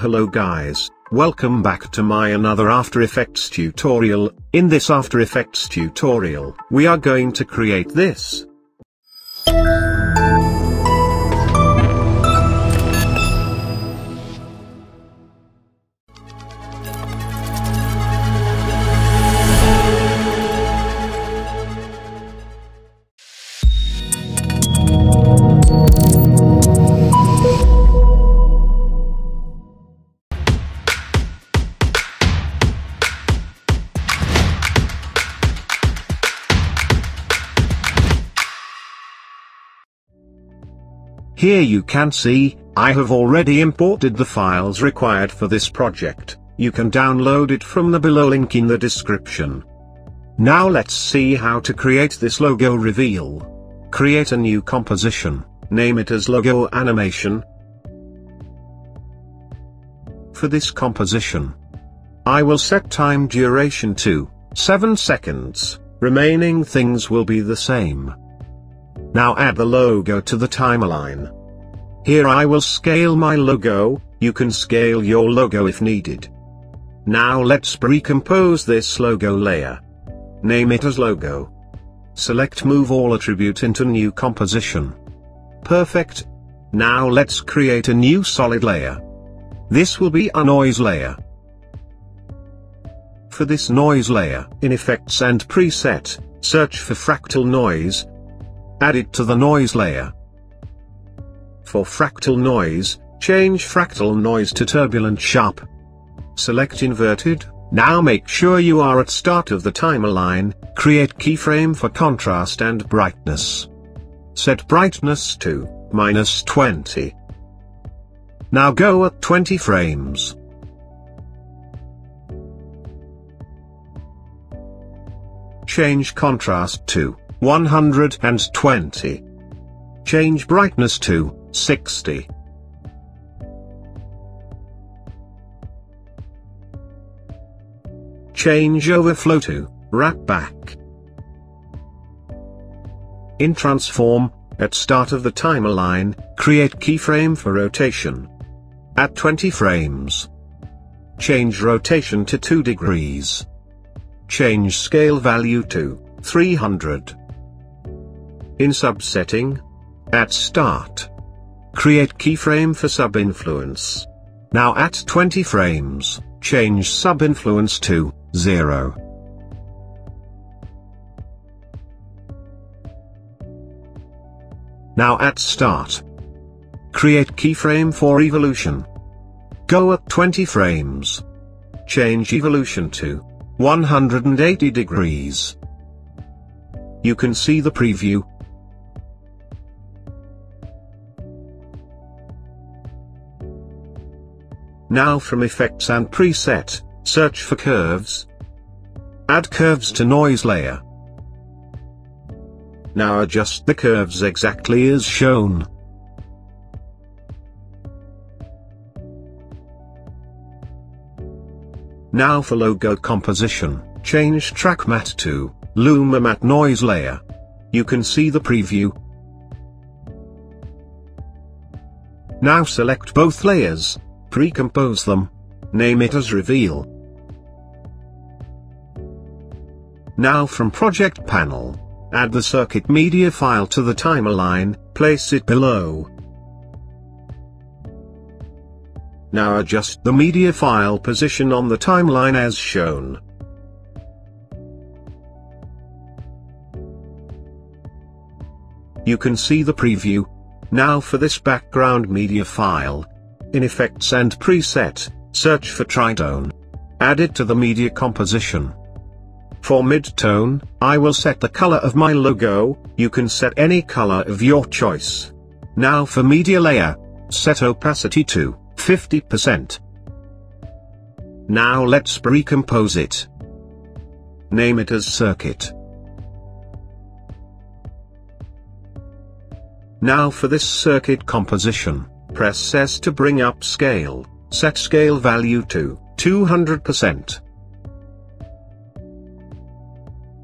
Hello guys, welcome back to my another After Effects tutorial. In this After Effects tutorial, we are going to create this. Here you can see, I have already imported the files required for this project. You can download it from the below link in the description. Now let's see how to create this logo reveal. Create a new composition, name it as logo animation. For this composition, I will set time duration to 7 seconds, remaining things will be the same. Now add the logo to the timeline. Here I will scale my logo, you can scale your logo if needed. Now let's pre-compose this logo layer. Name it as logo. Select move all attribute into new composition. Perfect. Now let's create a new solid layer. This will be a noise layer. For this noise layer, in effects and preset, search for fractal noise. Add it to the noise layer. For fractal noise, change fractal noise to turbulent sharp. Select inverted. Now make sure you are at start of the timeline, create keyframe for contrast and brightness. Set brightness to -20. Now go at 20 frames. Change contrast to 120. Change brightness to 60. Change overflow to wrap back. In transform, at start of the timeline, create keyframe for rotation. At 20 frames. Change rotation to 2 degrees. Change scale value to 300. In subsetting, at start, create keyframe for sub-influence. Now at 20 frames, change sub-influence to 0. Now at start, create keyframe for evolution. Go at 20 frames. Change evolution to 180 degrees. You can see the preview. Now from effects and preset, search for curves. Add curves to noise layer. Now adjust the curves exactly as shown. Now for logo composition, change track matte to Luma matte noise layer. You can see the preview. Now select both layers. Pre-compose them. Name it as reveal. Now from project panel, add the circuit media file to the timeline, place it below. Now adjust the media file position on the timeline as shown. You can see the preview. Now for this background media file, in effects and preset, search for tritone. Add it to the media composition. For mid-tone, I will set the color of my logo. You can set any color of your choice. Now for media layer, set opacity to 50%. Now let's pre-compose it. Name it as circuit. Now for this circuit composition, press S to bring up scale, set scale value to 200%.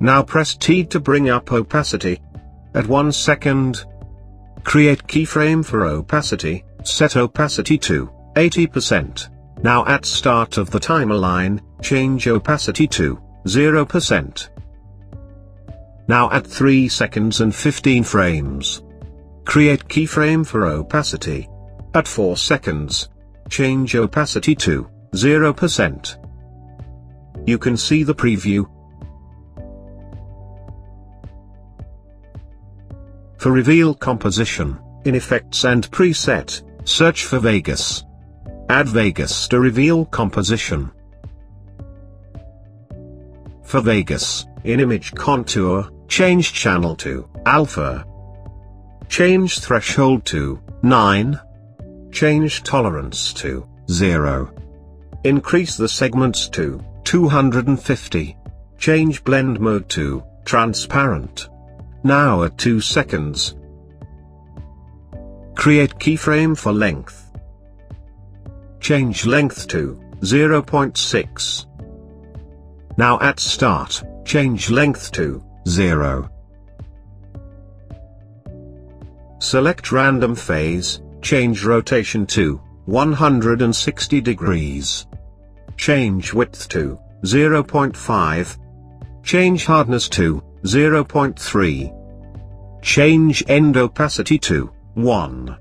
Now press T to bring up opacity. At 1 second, create keyframe for opacity, set opacity to 80%. Now at start of the timeline, change opacity to 0%. Now at 3 seconds and 15 frames. Create keyframe for opacity. At 4 seconds, change opacity to 0%. You can see the preview. For reveal composition, in Effects and Preset, search for Vegas. Add Vegas to reveal composition. For Vegas, in Image Contour, change channel to Alpha. Change threshold to 9. Change tolerance to 0. Increase the segments to 250. Change blend mode to transparent. Now at 2 seconds. Create keyframe for length. Change length to 0.6. Now at start, change length to 0. Select random phase, change rotation to 160 degrees. Change width to 0.5. Change hardness to 0.3. Change end opacity to 1.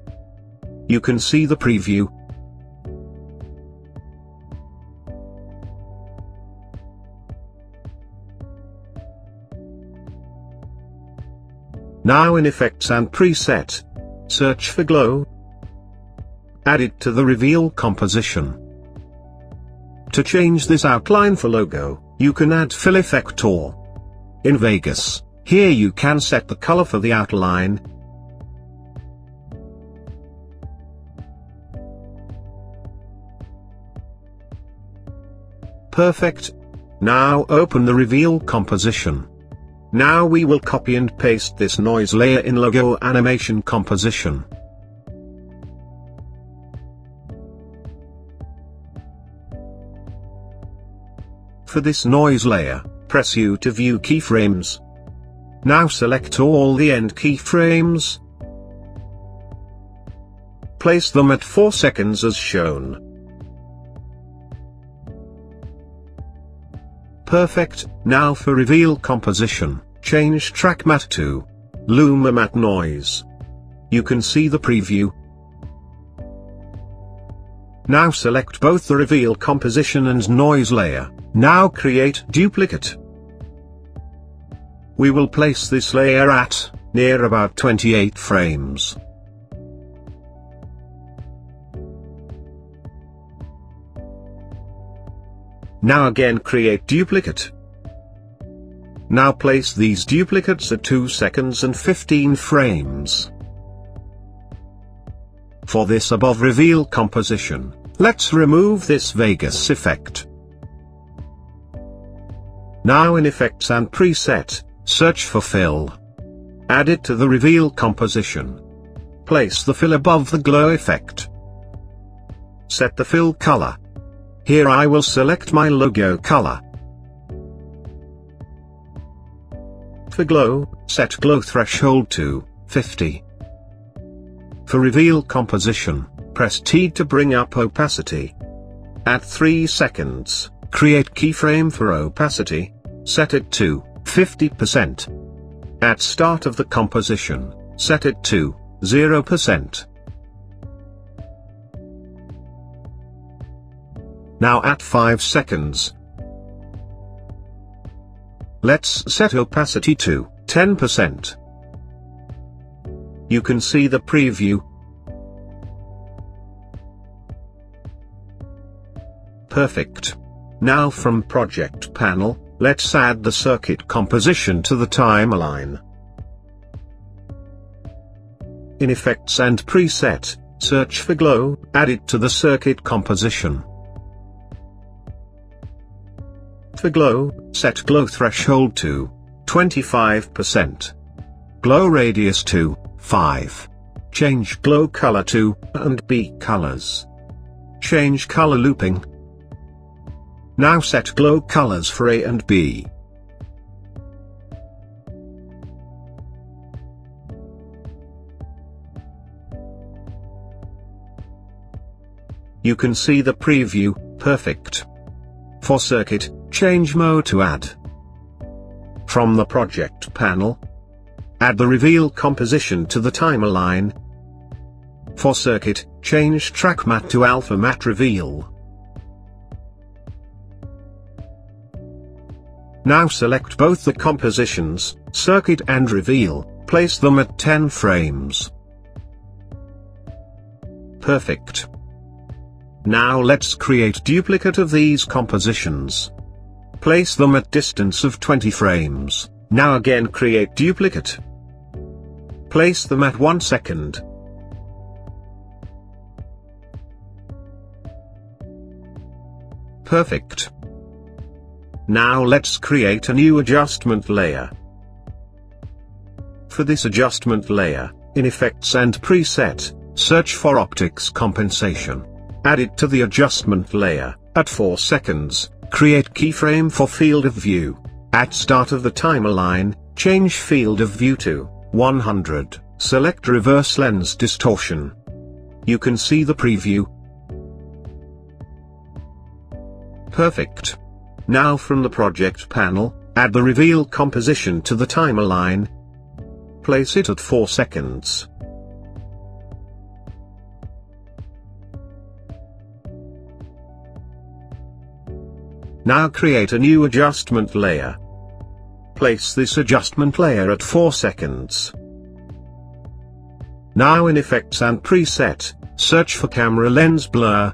You can see the preview. Now in Effects and Preset, search for Glow. Add it to the reveal composition. To change this outline for logo, you can add fill effect or. In Vegas, here you can set the color for the outline. Perfect. Now open the reveal composition. Now we will copy and paste this noise layer in logo animation composition. For this noise layer, press U to view keyframes. Now select all the end keyframes. Place them at 4 seconds as shown. Perfect. Now for reveal composition, change track matte to Luma matte noise. You can see the preview. Now select both the reveal composition and noise layer. Now create duplicate. We will place this layer at near about 28 frames. Now again create duplicate. Now place these duplicates at 2 seconds and 15 frames. For this above reveal composition, let's remove this Vegas effect. Now in Effects and Preset, search for Fill. Add it to the reveal composition. Place the fill above the glow effect. Set the fill color. Here I will select my logo color. For glow, set glow threshold to 50. For reveal composition, press T to bring up opacity. At 3 seconds, create keyframe for opacity. Set it to 50%. At start of the composition, set it to 0%. Now at 5 seconds, let's set opacity to 10%. You can see the preview. Perfect. Now from Project Panel, let's add the circuit composition to the timeline. In Effects and Preset, search for Glow, add it to the circuit composition. For Glow, set Glow threshold to 25%. Glow radius to 5. Change Glow color to A and B colors. Change color looping. Now set glow colors for A and B. you can see the preview, perfect. For circuit, change mode to add. From the project panel, add the reveal composition to the timer line. For circuit, change track matte to alpha matte reveal. Now select both the compositions, circuit and reveal, place them at 10 frames. Perfect. Now let's create duplicate of these compositions. Place them at distance of 20 frames. Now again create duplicate. Place them at 1 second. Perfect. Now let's create a new adjustment layer. For this adjustment layer, in Effects and Preset, search for Optics Compensation. Add it to the adjustment layer. At 4 seconds, create keyframe for Field of View. At start of the timer line, change Field of View to 100. Select Reverse Lens Distortion. You can see the preview. Perfect. Now from the project panel, add the reveal composition to the timer line. Place it at 4 seconds. Now create a new adjustment layer. Place this adjustment layer at 4 seconds. Now in Effects and Preset, search for Camera Lens Blur.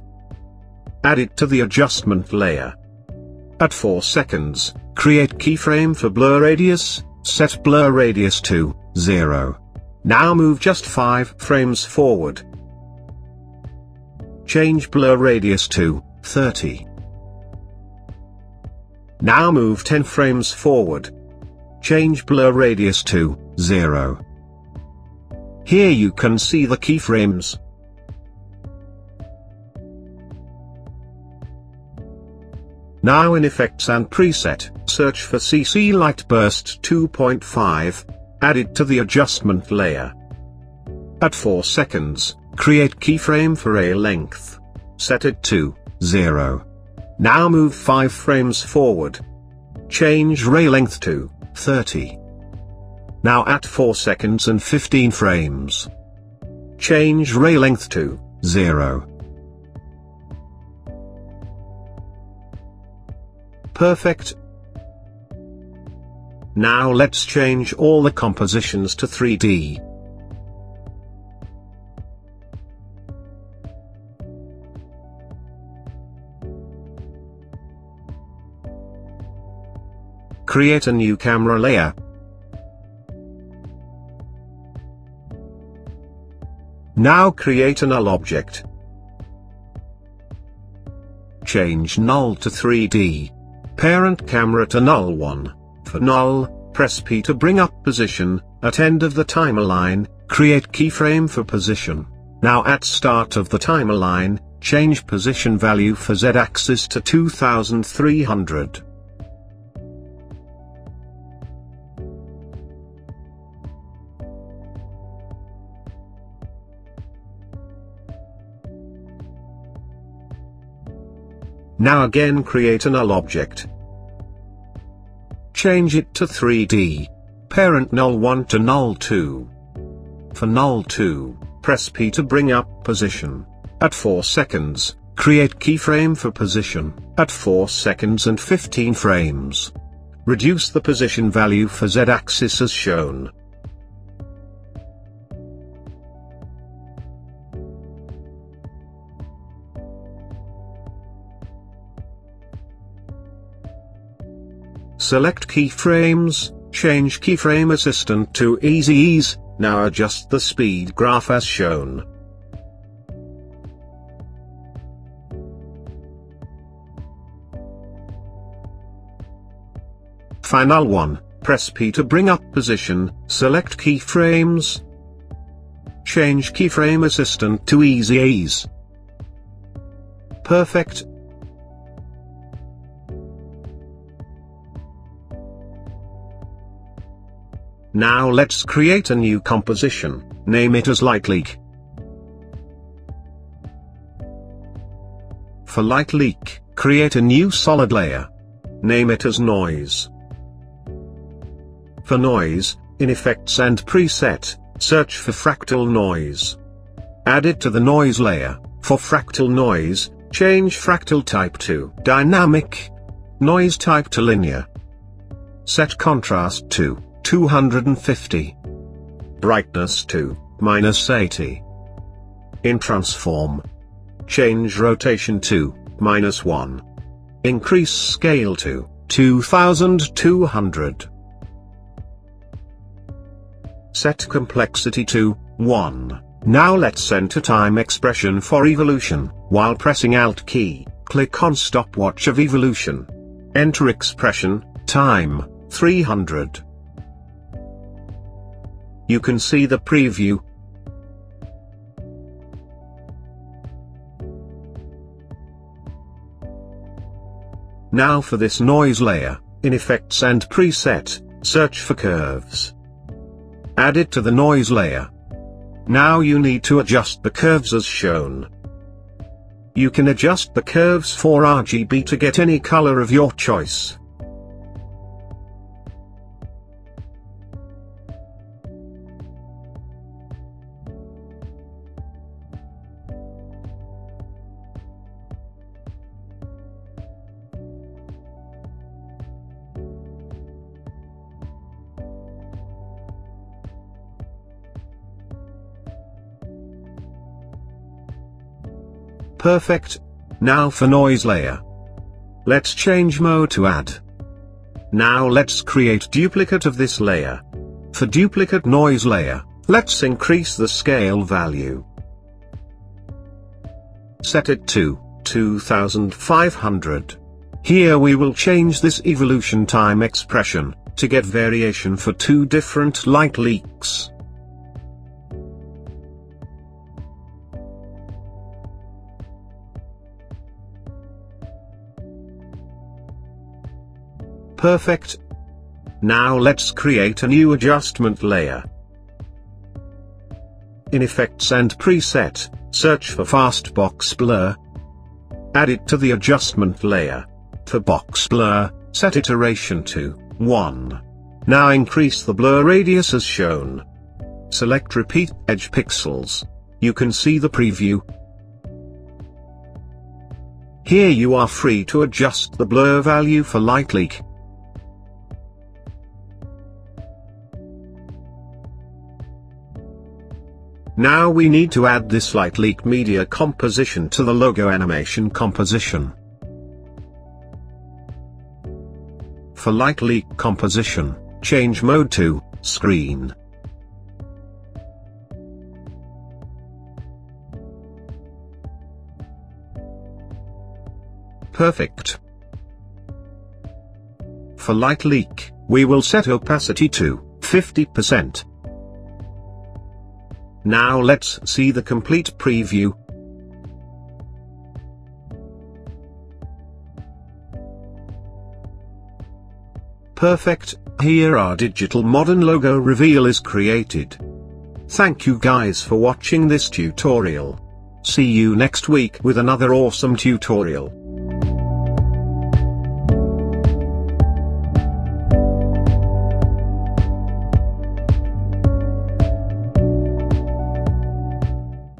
Add it to the adjustment layer. At 4 seconds, create keyframe for blur radius, set blur radius to 0. Now move just 5 frames forward. Change blur radius to 30. Now move 10 frames forward. Change blur radius to 0. Here you can see the keyframes. Now in Effects and Preset, search for CC Lightburst 2.5, add it to the adjustment layer. At 4 seconds, create keyframe for A length. Set it to 0. Now move 5 frames forward. Change ray length to 30. Now at 4 seconds and 15 frames. Change ray length to 0. Perfect. Now let's change all the compositions to 3D. Create a new camera layer. Now create a null object. Change null to 3D. Parent camera to null 1. For null, press P to bring up position. At end of the timer line, create keyframe for position. Now at start of the timer line, change position value for z-axis to 2300. Now again create a null object. Change it to 3D. Parent null 1 to null 2. For null 2, press P to bring up position. At 4 seconds, create keyframe for position. At 4 seconds and 15 frames. Reduce the position value for z-axis as shown. Select keyframes, change keyframe assistant to Easy Ease, now adjust the speed graph as shown. Final 1, press P to bring up position, select keyframes, change keyframe assistant to Easy Ease. Perfect. Now let's create a new composition, name it as Light Leak. For light leak, create a new solid layer. Name it as noise. For noise, in Effects and Preset, search for fractal noise. Add it to the noise layer. For fractal noise, change fractal type to dynamic, noise type to linear. Set contrast to 250. Brightness to -80. In transform, change rotation to -1. Increase scale to 2200. Set complexity to 1. Now let's enter time expression for evolution. While pressing Alt key, click on stopwatch of evolution. Enter expression, time, 300. You can see the preview. Now for this noise layer, in Effects and Preset, search for curves. Add it to the noise layer. Now you need to adjust the curves as shown. You can adjust the curves for RGB to get any color of your choice. Perfect. Now for noise layer. Let's change mode to add. Now let's create duplicate of this layer. For duplicate noise layer, let's increase the scale value. Set it to 2500. Here we will change this evolution time expression, to get variation for two different light leaks. Perfect. Now let's create a new adjustment layer. In Effects and Preset, search for Fast Box Blur. Add it to the adjustment layer. For Box Blur, set iteration to 1. Now increase the blur radius as shown. Select Repeat Edge Pixels. You can see the preview. Here you are free to adjust the blur value for light leak. Now we need to add this light leak media composition to the logo animation composition. For light leak composition, change mode to screen. Perfect. For light leak, we will set opacity to 50%. Now let's see the complete preview. Perfect, here our digital modern logo reveal is created. Thank you guys for watching this tutorial. See you next week with another awesome tutorial.